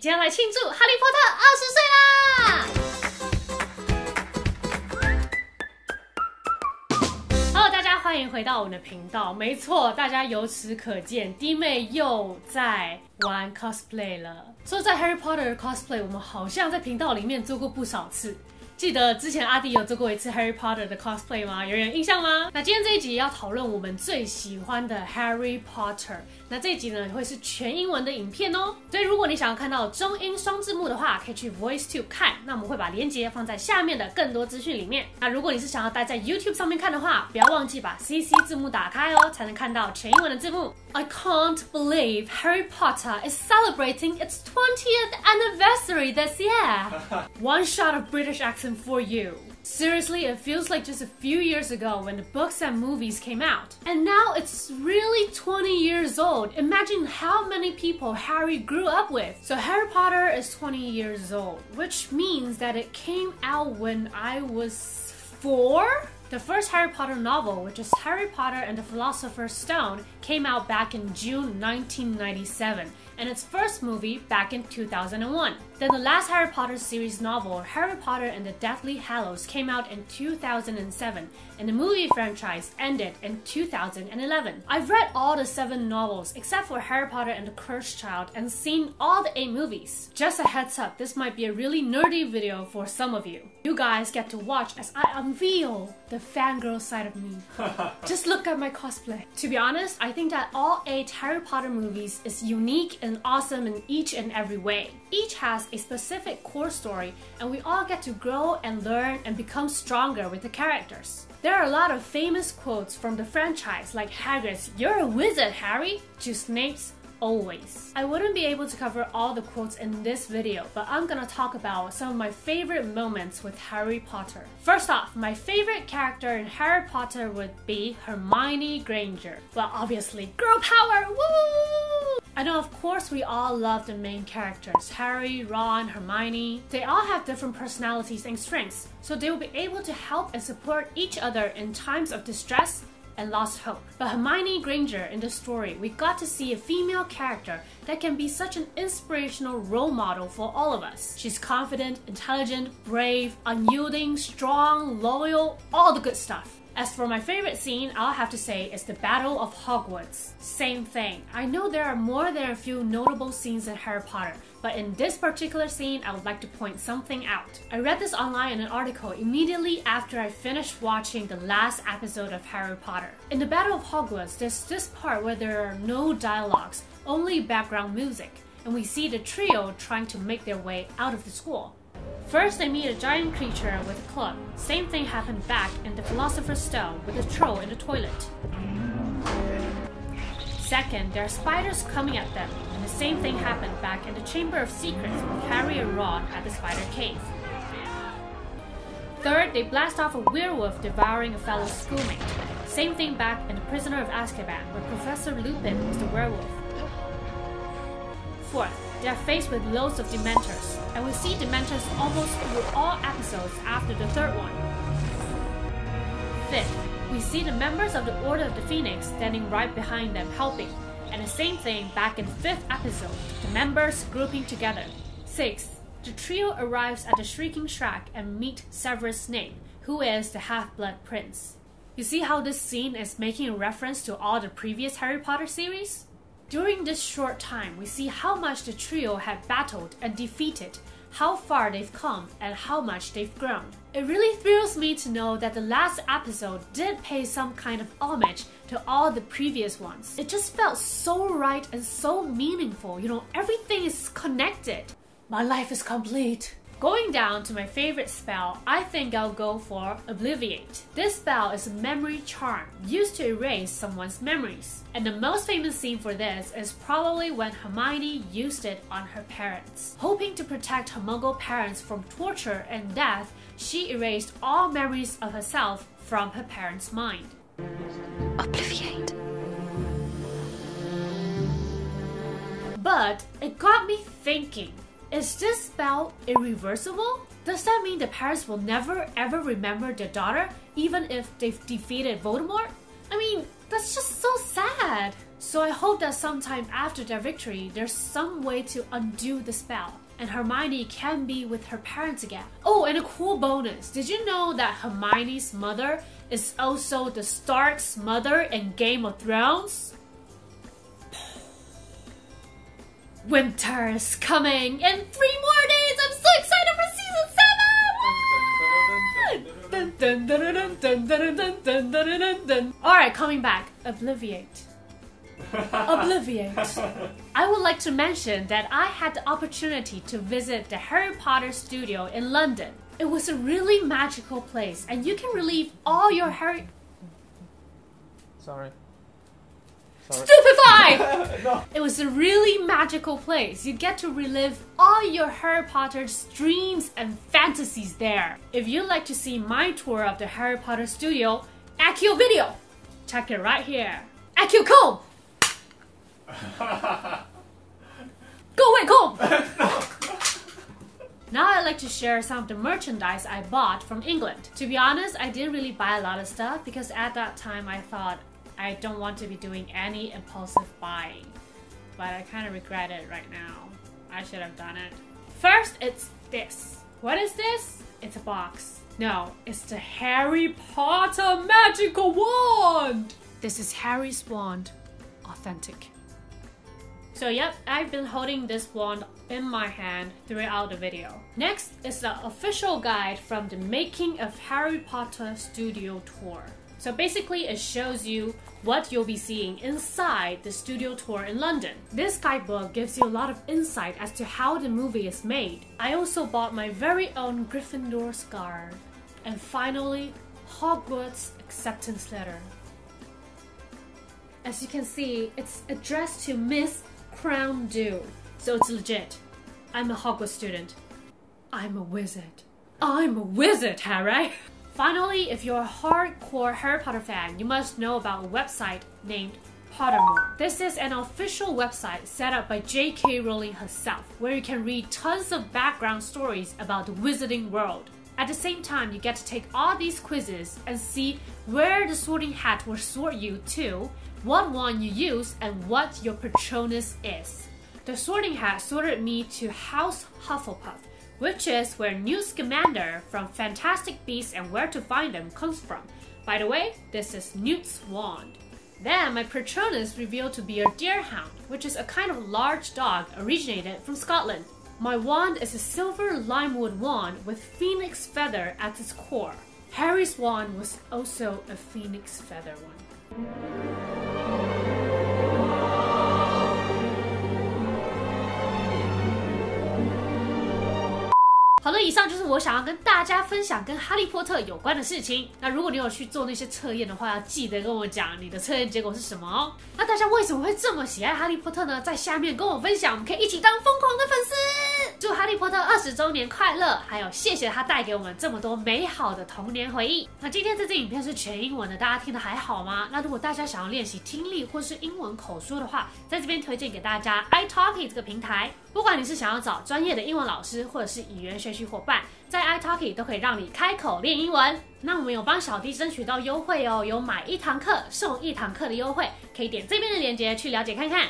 接下来庆祝哈利波特20岁啦 ！Hello， 大家欢迎回到我们的频道。没错，大家由此可见，弟妹又在玩 cosplay 了。说在 Harry Potter cosplay， 我们好像在频道里面做过不少次。 记得之前阿迪有做过一次 Harry Potter 的 cosplay 吗？有人有印象吗？那今天这一集要讨论我们最喜欢的 Harry Potter， 那这一集呢会是全英文的影片哦。所以如果你想要看到中英双字幕的话，可以去 VoiceTube 看。那我们会把链接放在下面的更多资讯里面。那如果你是想要待在 YouTube 上面看的话，不要忘记把 CC 字幕打开哦，才能看到全英文的字幕。I can't believe Harry Potter is celebrating its 20th anniversary this year. One shot of British accent. For you. Seriously, it feels like just a few years ago when the books and movies came out. And now it's really 20 years old. Imagine how many people Harry grew up with. So Harry Potter is 20 years old, which means that it came out when I was 4? The first Harry Potter novel, which is Harry Potter and the Philosopher's Stone, came out back in June 1997, and its first movie back in 2001. Then the last Harry Potter series novel, Harry Potter and the Deathly Hallows, came out in 2007, and the movie franchise ended in 2011. I've read all the 7 novels except for Harry Potter and the Cursed Child and seen all the 8 movies. Just a heads up, this might be a really nerdy video for some of you. You guys get to watch as I unveil the fangirl side of me. Just look at my cosplay. To be honest, I think that all 8 Harry Potter movies is unique and awesome in each and every way. Each has a specific core story, and we all get to grow and learn and become stronger with the characters. There are a lot of famous quotes from the franchise, like Hagrid's "You're a wizard, Harry," to Snape's "Always." I wouldn't be able to cover all the quotes in this video, but I'm gonna talk about some of my favorite moments with Harry Potter. First off, my favorite character in Harry Potter would be Hermione Granger. Well, obviously, girl power! Woo! I know, of course, we all love the main characters, Harry, Ron, Hermione. They all have different personalities and strengths, so they will be able to help and support each other in times of distress and lost hope. But Hermione Granger in the story, we got to see a female character that can be such an inspirational role model for all of us. She's confident, intelligent, brave, unyielding, strong, loyal, all the good stuff. As for my favorite scene, I'll have to say it's the Battle of Hogwarts. Same thing. I know there are more than a few notable scenes in Harry Potter, but in this particular scene, I would like to point something out. I read this online in an article immediately after I finished watching the last episode of Harry Potter. In the Battle of Hogwarts, there's this part where there are no dialogues, only background music, and we see the trio trying to make their way out of the school. First, they meet a giant creature with a club. Same thing happened back in the Philosopher's Stone with a troll in the toilet. Second, there are spiders coming at them, and the same thing happened back in the Chamber of Secrets with Harry and Ron at the spider cave. Third, they blast off a werewolf devouring a fellow schoolmate. Same thing back in the Prisoner of Azkaban, where Professor Lupin is the werewolf. Fourth, they are faced with loads of Dementors, and we see Dementors almost through all episodes after the third one. Fifth, we see the members of the Order of the Phoenix standing right behind them helping, and the same thing back in the 5th episode, the members grouping together. Sixth, the trio arrives at the Shrieking Shack and meet Severus Snape, who is the Half-Blood Prince. You see how this scene is making a reference to all the previous Harry Potter series? During this short time, we see how much the trio have battled and defeated, how far they've come, and how much they've grown. It really thrills me to know that the last episode did pay some kind of homage to all the previous ones. It just felt so right and so meaningful, you know, everything is connected. My life is complete. Going down to my favorite spell, I think I'll go for Obliviate. This spell is a memory charm used to erase someone's memories. And the most famous scene for this is probably when Hermione used it on her parents. Hoping to protect her Muggle parents from torture and death, she erased all memories of herself from her parents' mind. Obliviate. But it got me thinking. Is this spell irreversible? Does that mean the parents will never ever remember their daughter, even if they've defeated Voldemort? I mean, that's just so sad. So I hope that sometime after their victory, there's some way to undo the spell, and Hermione can be with her parents again. Oh, and a cool bonus. Did you know that Hermione's mother is also the Stark's mother in Game of Thrones? Winter's coming in 3 more days! I'm so excited for season 7! Alright, coming back. Obliviate. Obliviate. I would like to mention that I had the opportunity to visit the Harry Potter studio in London. It was a really magical place, and you can relieve all your Harry... Stupefy! No. It was a really magical place. You get to relive all your Harry Potter's dreams and fantasies there. If you'd like to see my tour of the Harry Potter studio, Accio video! Check it right here. Accio comb! Go away, comb! No. Now I'd like to share some of the merchandise I bought from England. To be honest, I didn't really buy a lot of stuff because at that time I thought I don't want to be doing any impulsive buying, but I kind of regret it right now. I should have done it. First, it's this. What is this? It's a box. No, it's the Harry Potter magical wand! This is Harry's wand. Authentic. So yep, I've been holding this wand in my hand throughout the video. Next is the official guide from the Making of Harry Potter Studio Tour. So basically, it shows you what you'll be seeing inside the studio tour in London. This guidebook gives you a lot of insight as to how the movie is made. I also bought my very own Gryffindor scarf. And finally, Hogwarts acceptance letter. As you can see, it's addressed to Miss Crown Dew. So it's legit. I'm a Hogwarts student. I'm a wizard. I'm a wizard, alright? Finally, if you're a hardcore Harry Potter fan, you must know about a website named Pottermore. This is an official website set up by J.K. Rowling herself, where you can read tons of background stories about the wizarding world. At the same time, you get to take all these quizzes and see where the sorting hat will sort you to, what wand you use, and what your Patronus is. The sorting hat sorted me to House Hufflepuff, which is where Newt Scamander from Fantastic Beasts and Where to Find Them comes from. By the way, this is Newt's wand. Then my Patronus revealed to be a deerhound, which is a kind of large dog originated from Scotland. My wand is a silver limewood wand with phoenix feather at its core. Harry's wand was also a phoenix feather one.好了，以上就是我想要跟大家分享跟哈利波特有关的事情。那如果你有去做那些测验的话，要记得跟我讲你的测验结果是什么哦。那大家为什么会这么喜爱哈利波特呢？在下面跟我分享，我们可以一起当疯狂的粉丝。祝哈利波特20周年快乐！还有谢谢他带给我们这么多美好的童年回忆。那今天这支影片是全英文的，大家听得还好吗？那如果大家想要练习听力或是英文口说的话，在这边推荐给大家 italki 这个平台。不管你是想要找专业的英文老师，或者是语言学 学习伙伴在 italki 都可以让你开口练英文。那我们有帮小弟争取到优惠哦，有买1堂课送1堂课的优惠，可以点这边的链接去了解看看。